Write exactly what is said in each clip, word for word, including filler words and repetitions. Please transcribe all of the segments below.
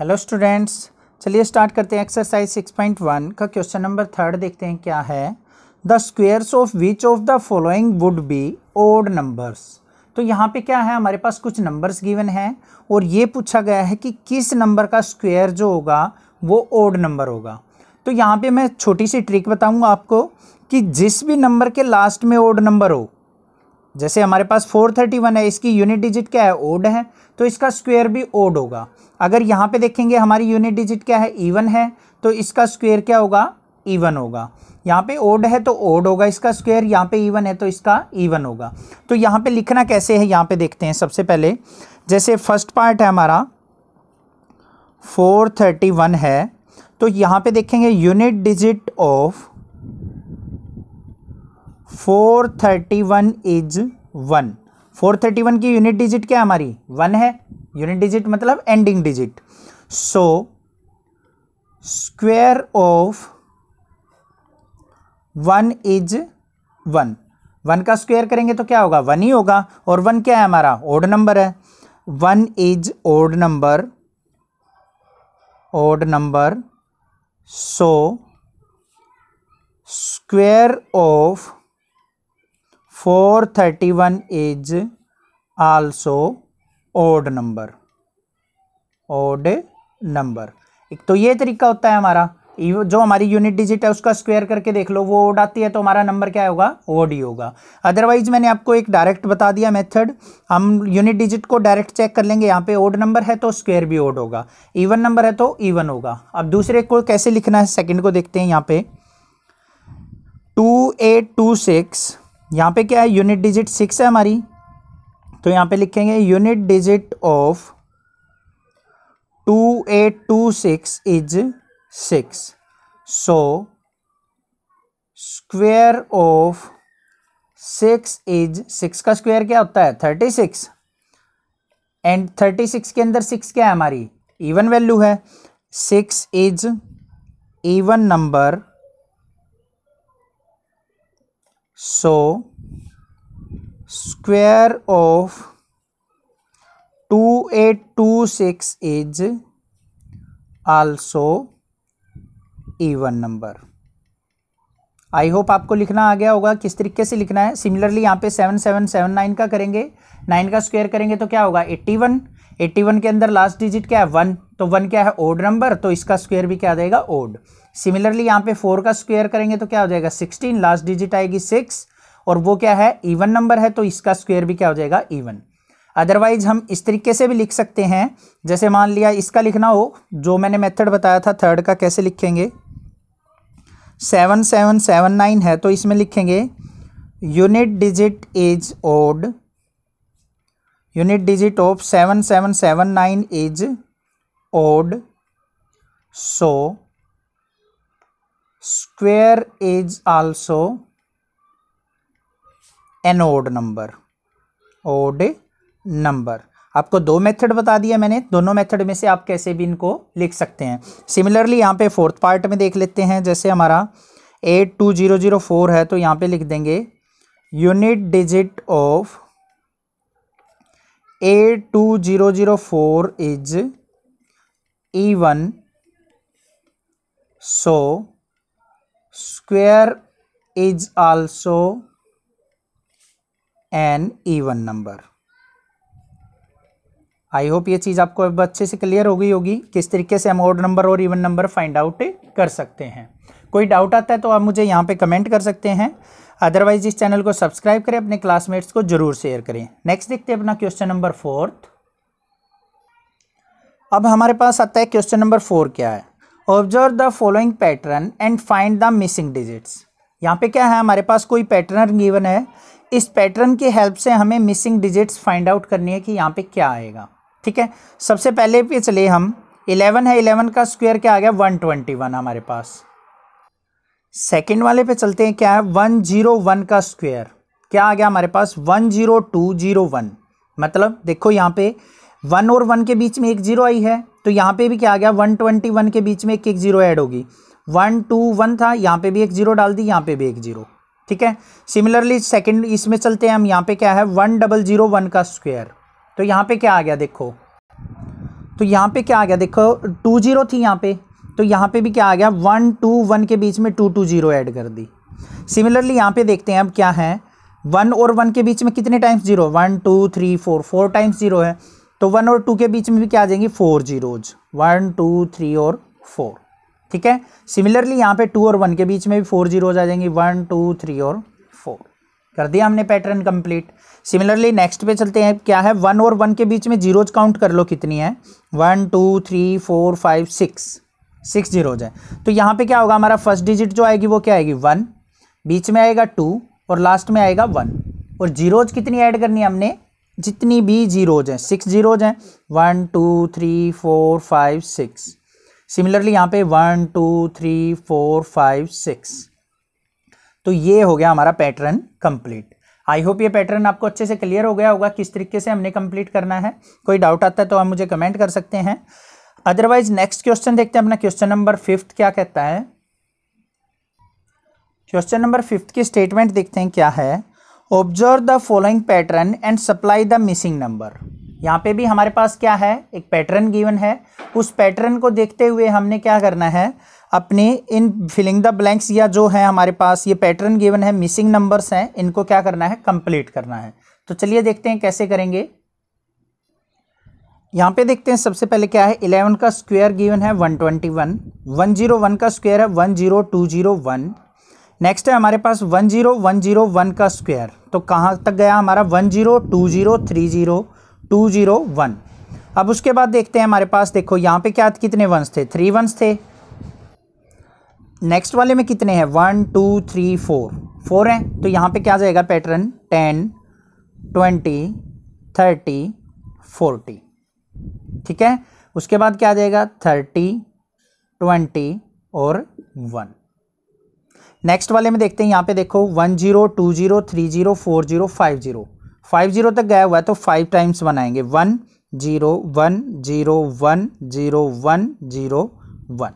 Hello students, चलिए start करते हैं एक्सरसाइज सिक्स पॉइंट वन का क्वेश्चन नंबर थर्ड। देखते हैं क्या है। The squares of which of the following would be odd numbers. तो यहाँ पे क्या है, हमारे पास कुछ नंबर्स गिवन हैं और ये पूछा गया है कि किस नंबर का स्क्वेयर जो होगा वो ओड नंबर होगा। तो यहाँ पे मैं छोटी सी ट्रिक बताऊँगा आपको कि जिस भी नंबर के लास्ट में ओड नंबर हो, जैसे हमारे पास फोर थर्टी वन है, इसकी यूनिट डिजिट क्या है, ओड है, तो इसका स्क्वायर भी ओड होगा। अगर यहाँ पे देखेंगे हमारी यूनिट डिजिट क्या है, इवन है, तो इसका स्क्वायर क्या होगा, इवन होगा। यहाँ पे ओड है तो ओड होगा इसका स्क्वायर, यहाँ पे इवन है तो इसका इवन होगा। तो यहाँ पे लिखना कैसे है, यहाँ पे देखते हैं। सबसे पहले जैसे फर्स्ट पार्ट है हमारा फोर थर्टी वन है, तो यहाँ पे देखेंगे unit digit of four thirty one is one. Four thirty one की यूनिट डिजिट क्या है हमारी, वन है। यूनिट डिजिट मतलब ending digit. So square of one is one. One का स्क्वायर करेंगे तो क्या होगा, वन ही होगा, और वन क्या है हमारा, ओड नंबर है। One is odd number, odd number. So square of four thirty one is also odd number, odd number. एक तो ये तरीका होता है हमारा, जो हमारी यूनिट डिजिट है उसका स्क्वायर करके देख लो, वो ओड आती है तो हमारा नंबर क्या होगा, ओड ही होगा। अदरवाइज मैंने आपको एक डायरेक्ट बता दिया मेथड, हम यूनिट डिजिट को डायरेक्ट चेक कर लेंगे। यहाँ पे ओड नंबर है तो स्क्वायर भी ओड होगा, इवन नंबर है तो इवन होगा। अब दूसरे को कैसे लिखना है, सेकेंड को देखते हैं। यहाँ पे टू एट टू सिक्स, यहाँ पे क्या है, यूनिट डिजिट सिक्स है हमारी, तो यहाँ पे लिखेंगे unit digit of two eight two six is six. So square of six is, six का स्क्वायर क्या होता है, thirty six, and thirty six के अंदर सिक्स क्या है हमारी, इवन वैल्यू है। Six is even number. So square of two eight two six is also even number। I hope आपको लिखना आ गया होगा किस तरीके से लिखना है। सिमिलरली यहाँ पे सेवन सेवन सेवन नाइन का करेंगे, नाइन का स्क्वायर करेंगे तो क्या होगा, एट्टी वन। एट्टी वन के अंदर लास्ट डिजिट क्या है, वन, तो वन क्या है, ओड नंबर, तो इसका स्क्वायर भी क्या आ जाएगा, ओड। सिमिलरली यहाँ पे फोर का स्क्वायर करेंगे तो क्या हो जाएगा, सिक्सटीन, लास्ट डिजिट आएगी सिक्स, और वो क्या है, इवन नंबर है, तो इसका स्क्वायर भी क्या हो जाएगा, इवन। अदरवाइज हम इस तरीके से भी लिख सकते हैं, जैसे मान लिया इसका लिखना हो, जो मैंने मेथड बताया था थर्ड का, कैसे लिखेंगे। सेवन सेवन सेवन नाइन है तो इसमें लिखेंगे unit digit is odd, unit digit of seven seven seven nine is odd. So square is also an odd number, odd number. आपको दो मेथड बता दिया मैंने, दोनों मेथड में से आप कैसे भी इनको लिख सकते हैं। सिमिलरली यहाँ पे फोर्थ पार्ट में देख लेते हैं, जैसे हमारा eight two zero zero four है तो यहाँ पे लिख देंगे unit digit of eight two zero zero four is even. So square is also an even number. I hope ये चीज़ आपको अब अच्छे से क्लियर हो गई होगी, किस तरीके से हम ओड नंबर और इवन नंबर फाइंड आउट कर सकते हैं। कोई डाउट आता है तो आप मुझे यहाँ पे कमेंट कर सकते हैं। अदरवाइज इस चैनल को सब्सक्राइब करें, अपने क्लासमेट्स को जरूर शेयर करें। नेक्स्ट देखते हैं अपना क्वेश्चन नंबर फोर्थ। अब हमारे पास आता है क्वेश्चन नंबर फोर क्या है, observe the following pattern and find the missing digits. यहाँ पे क्या है, हमारे पास कोई पैटर्न गिवन है, इस पैटर्न की हेल्प से हमें मिसिंग डिजिट्स फाइंड आउट करनी है कि यहाँ पे क्या आएगा। ठीक है, सबसे पहले पे चले हम, इलेवन है, इलेवन का स्क्वायर क्या आ गया, वन ट्वेंटी वन हमारे पास। सेकंड वाले पे चलते हैं, क्या है, वन जीरो वन का स्क्वायर क्या आ गया हमारे पास, one zero two zero one. मतलब देखो यहाँ पे वन और वन के बीच में एक जीरो आई है, तो यहाँ पे भी क्या आ गया, वन ट्वेंटी वन के बीच में एक एक जीरो ऐड होगी। वन टू वन था, यहाँ पे भी एक जीरो डाल दी, यहाँ पे भी एक जीरो। ठीक है, सिमिलरली सेकंड इसमें चलते हैं हम, यहाँ पे क्या है, वन डबल जीरो वन का स्क्वायर, तो यहाँ पे क्या आ गया, देखो तो यहाँ पे क्या आ गया, देखो टू जीरो थी यहाँ पे, तो यहाँ पे भी क्या आ गया, वन टू वन के बीच में टू टू जीरो ऐड कर दी। सिमिलरली यहाँ पे देखते हैं अब क्या है, वन और वन के बीच में कितने times zero, one two three four, four times zero है, तो वन और टू के बीच में भी क्या आ जाएंगी, four zeros, one two three और फोर, ठीक है। सिमिलरली यहाँ पे टू और वन के बीच में भी फोर जीरोज आ जाएंगी, वन टू थ्री और फोर, कर दिया हमने पैटर्न कंप्लीट। सिमिलरली नेक्स्ट पे चलते हैं, क्या है, वन और वन के बीच में जीरोज काउंट कर लो कितनी है, one two three four five six, six zeros है, तो यहाँ पे क्या होगा, हमारा फर्स्ट डिजिट जो आएगी वो क्या आएगी, वन, बीच में आएगा टू और लास्ट में आएगा वन, और जीरोज कितनी ऐड करनी है हमने, जितनी भी जीरोज हैं, सिक्स जीरोज हैं, one two three four five six. Similarly यहाँ पे one two three four five six, तो ये हो गया हमारा पैटर्न कंप्लीट। आई होप ये पैटर्न आपको अच्छे से क्लियर हो गया होगा किस तरीके से हमने कंप्लीट करना है। कोई डाउट आता है तो आप मुझे कमेंट कर सकते हैं। अदरवाइज नेक्स्ट क्वेश्चन देखते हैं अपना, क्वेश्चन नंबर फिफ्थ क्या कहता है। क्वेश्चन नंबर फिफ्थ की स्टेटमेंट देखते हैं क्या है, observe the following pattern and supply the missing number. यहाँ पे भी हमारे पास क्या है, एक पैटर्न गिवन है, उस पैटर्न को देखते हुए हमने क्या करना है, अपने इन फिलिंग द ब्लैंक्स या जो है हमारे पास ये पैटर्न गिवन है, मिसिंग नंबर्स हैं, इनको क्या करना है, कंप्लीट करना है। तो चलिए देखते हैं कैसे करेंगे। यहाँ पे देखते हैं सबसे पहले क्या है, इलेवन का स्क्वायर गिवन है one twenty one, one zero one का स्क्वायर है one zero two zero one, next है हमारे पास one zero one zero one का स्क्वायर, तो कहाँ तक गया हमारा, one zero two zero three zero two zero one. अब उसके बाद देखते हैं हमारे पास, देखो यहाँ पे क्या कितने वंस थे, थ्री वंस थे, नेक्स्ट वाले में कितने हैं, one two three four, four हैं, तो यहाँ पे क्या जाएगा pattern, ten twenty thirty forty, ठीक है। उसके बाद क्या जाएगा, थर्टी ट्वेंटी और वन। नेक्स्ट वाले में देखते हैं, यहाँ पे देखो one zero two zero three zero four zero five zero, five zero तक गया हुआ है तो फाइव टाइम्स वन आएंगे, one zero one zero one zero one zero one,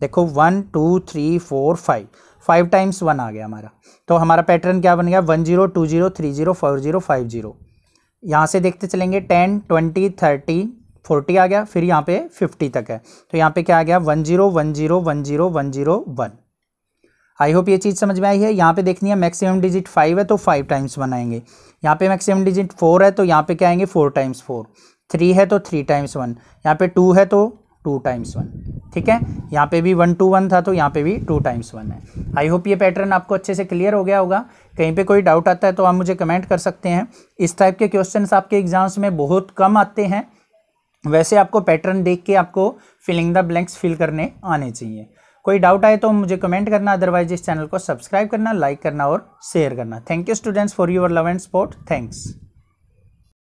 देखो one two three four five, five times one आ गया हमारा, तो हमारा पैटर्न क्या बन गया, one zero two zero three zero four zero five zero. यहाँ से देखते चलेंगे, टेन ट्वेंटी थर्टी फोर्टी आ गया, फिर यहाँ पे फिफ्टी तक है, तो यहाँ पे क्या आ गया, one zero one zero one zero one zero one. I hope ये चीज़ समझ में आई है। यहाँ पे देखनी है मैक्सिमम डिजिट फाइव है तो फाइव टाइम्स वन आएंगे, यहाँ पे मैक्सिमम डिजिट फोर है तो यहाँ पे क्या आएंगे, फोर टाइम्स फोर, थ्री है तो थ्री टाइम्स वन, यहाँ पे टू है तो टू टाइम्स वन, ठीक है। यहाँ पे भी वन टू वन था तो यहाँ पे भी टू टाइम्स वन है। आई होप ये पैटर्न आपको अच्छे से क्लियर हो गया होगा। कहीं पे कोई डाउट आता है तो आप मुझे कमेंट कर सकते हैं। इस टाइप के क्वेश्चन आपके एग्जाम्स में बहुत कम आते हैं, वैसे आपको पैटर्न देख के आपको फिलिंग द ब्लैंक्स फिल करने आने चाहिए। कोई डाउट आए तो मुझे कमेंट करना, अदरवाइज इस चैनल को सब्सक्राइब करना, लाइक करना और शेयर करना। Thank you students for your love and support. Thanks.